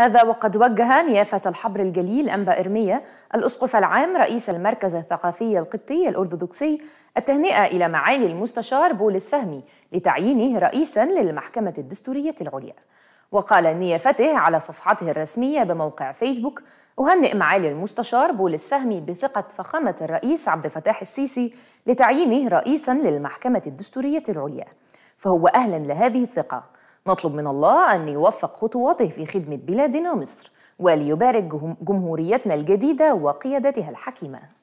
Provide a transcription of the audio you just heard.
هذا وقد وجه نيافة الحبر الجليل أنبا إرميا الأسقف العام رئيس المركز الثقافي القبطي الأرثوذكسي التهنئة إلى معالي المستشار بولس فهمي لتعيينه رئيسا للمحكمة الدستورية العليا. وقال نيافته على صفحته الرسمية بموقع فيسبوك: أهنئ معالي المستشار بولس فهمي بثقة فخامة الرئيس عبد الفتاح السيسي لتعيينه رئيسا للمحكمة الدستورية العليا، فهو أهلا لهذه الثقة. نطلب من الله أن يوفق خطواته في خدمة بلادنا مصر، وليبارك جمهوريتنا الجديدة وقيادتها الحكيمة.